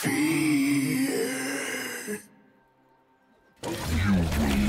Fear. You will lose.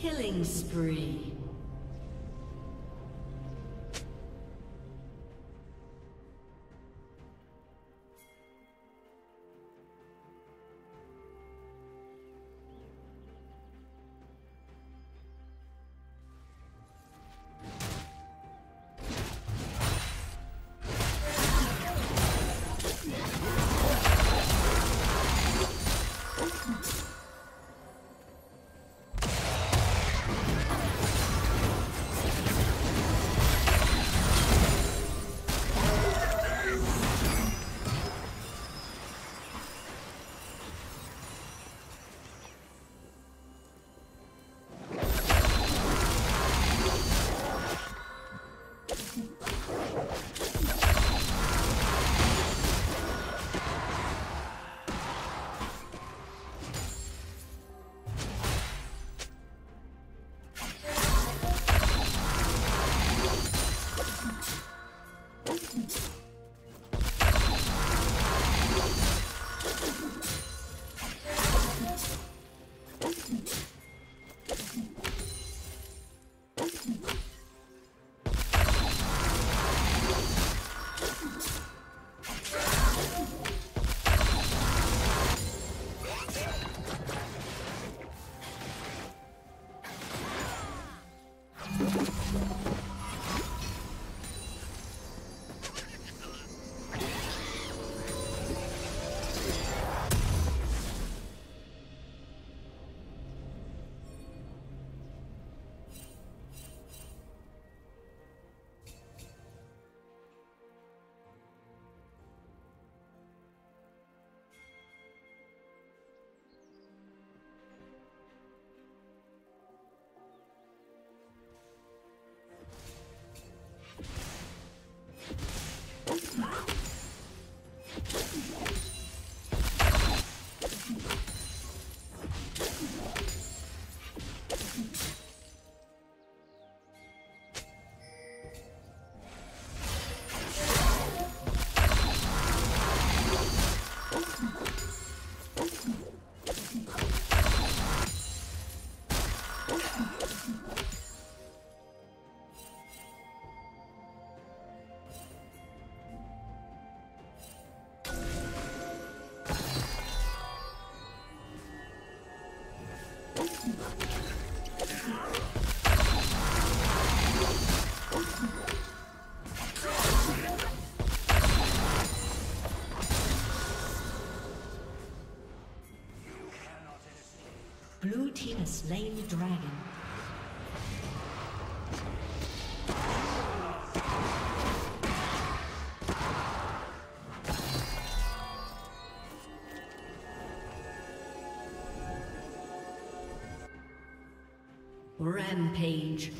Killing spree. Blue team has slain the dragon. Rampage.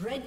Red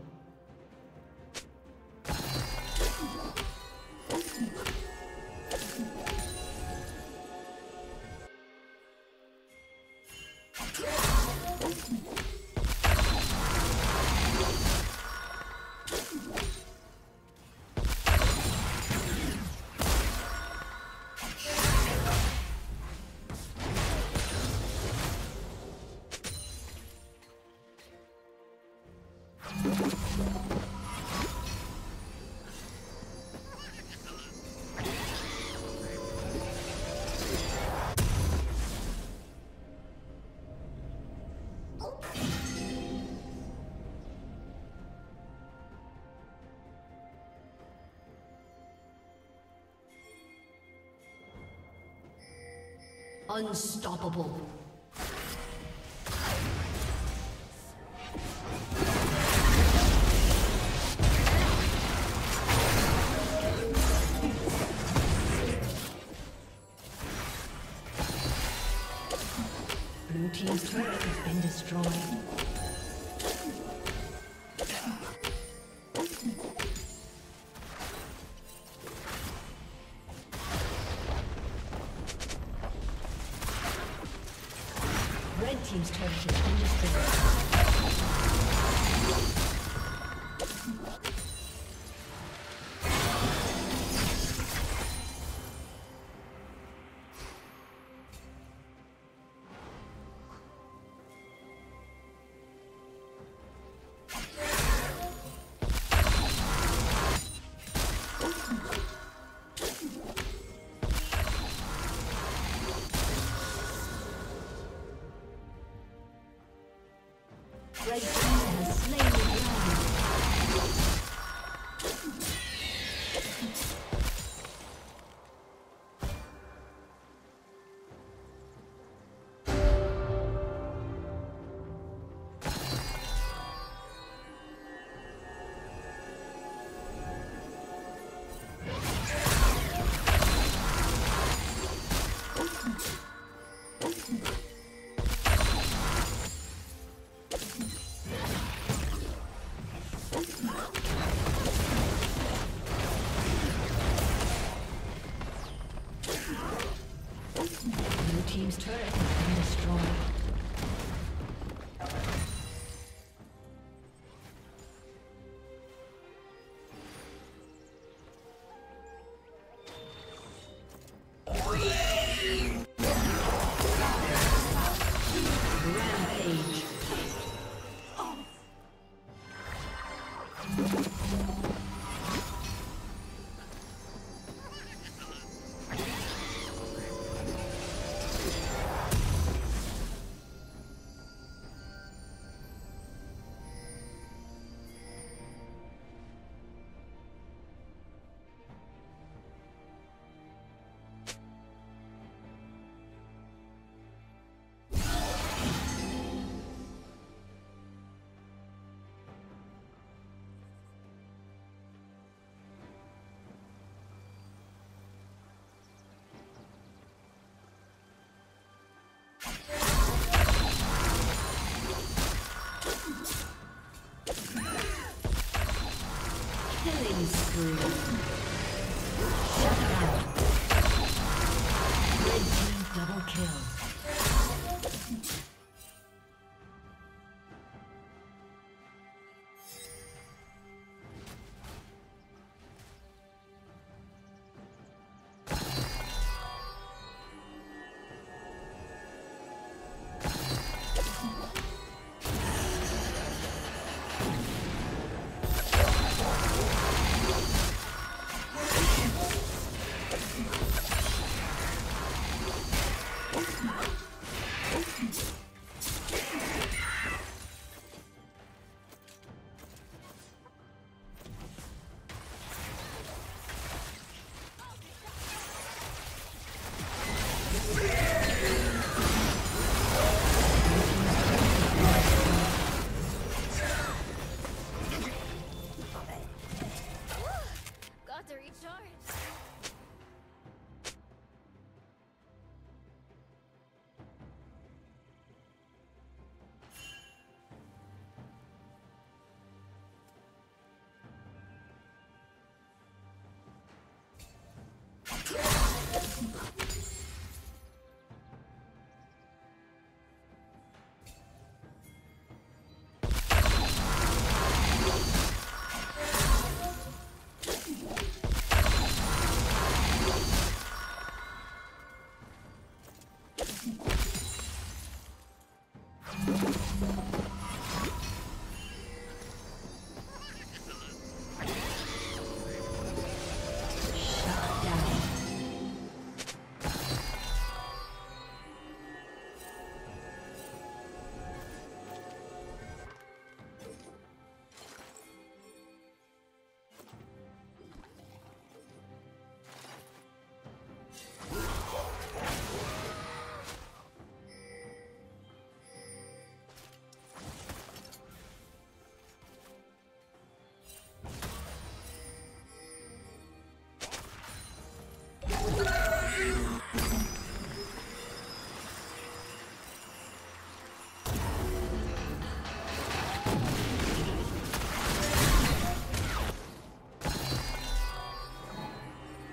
Unstoppable. Blue team's turret has been destroyed. Team's turret has been destroyed.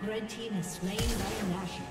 Red team is slain by a Nashor.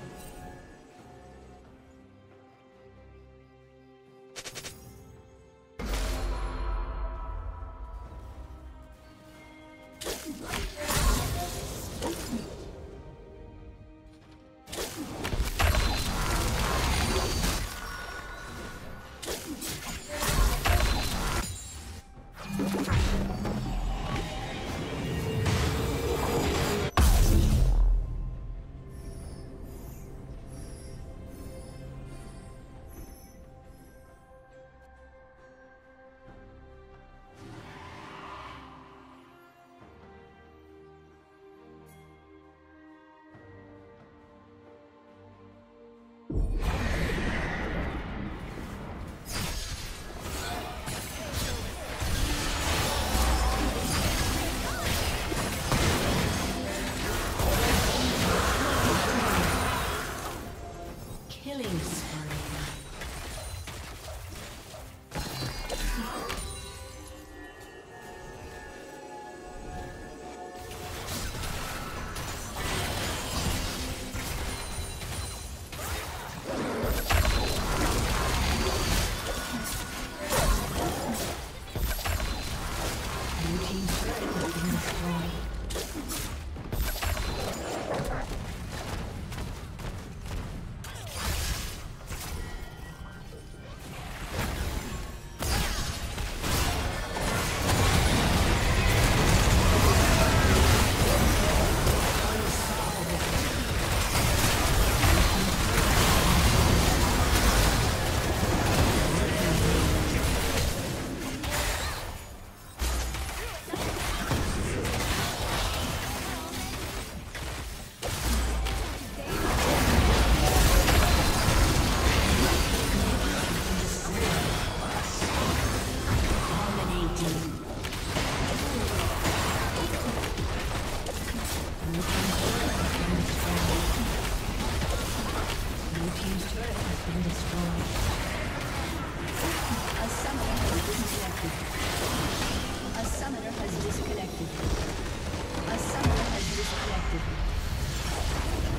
A summoner has disconnected. A summoner has disconnected.